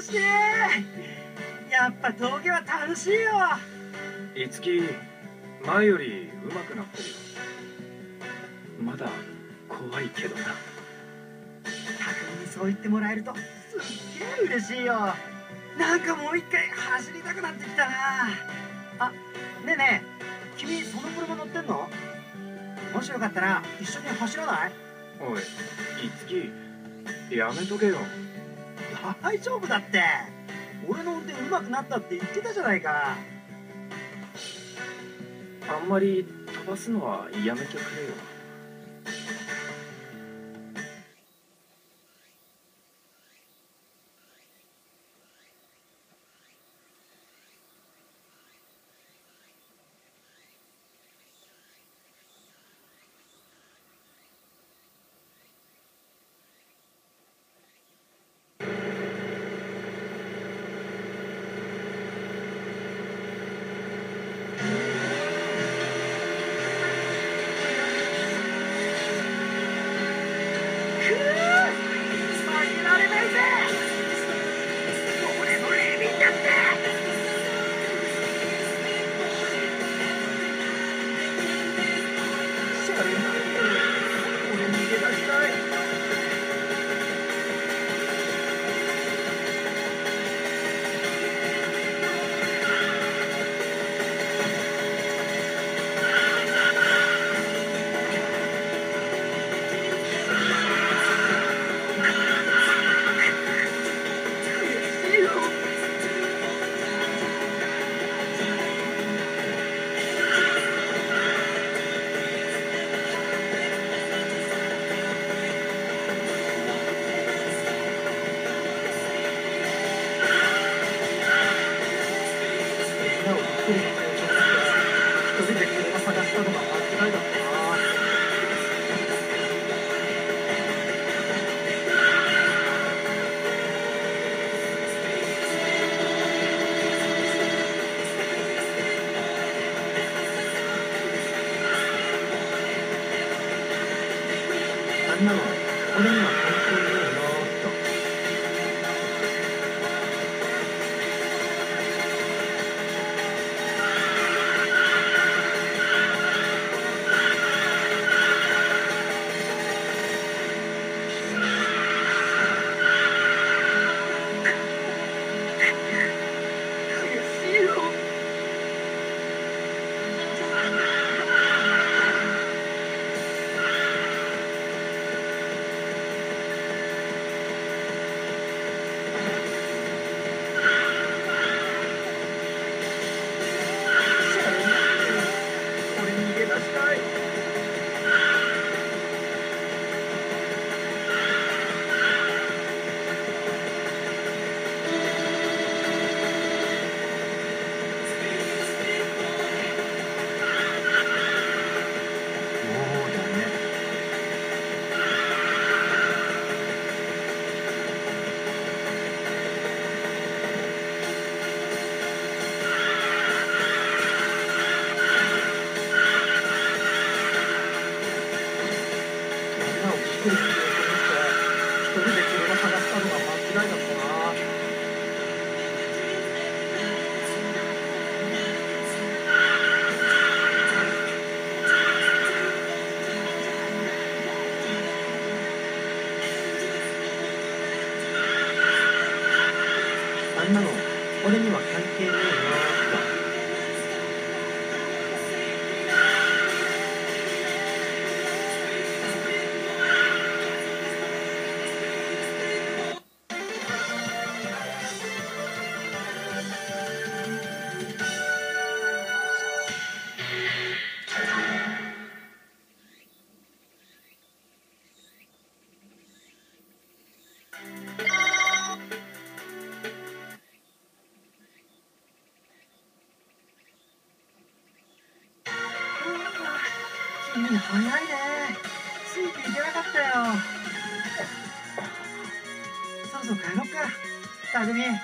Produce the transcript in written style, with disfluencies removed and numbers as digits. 楽しい。やっぱ峠は楽しいよ。樹、前より上手くなってるよ。まだ怖いけどな。匠にそう言ってもらえるとすっげえ嬉しいよ。なんかもう一回走りたくなってきたな。あ、ねえねえ、君その車乗ってんの？もしよかったら一緒に走らない？おい、樹、やめとけよ。大丈夫だって、俺の運転上手くなったって言ってたじゃないか。あんまり飛ばすのはやめてくれよ。早いね、ついていけなかったよ。そろそろ帰ろっか、匠。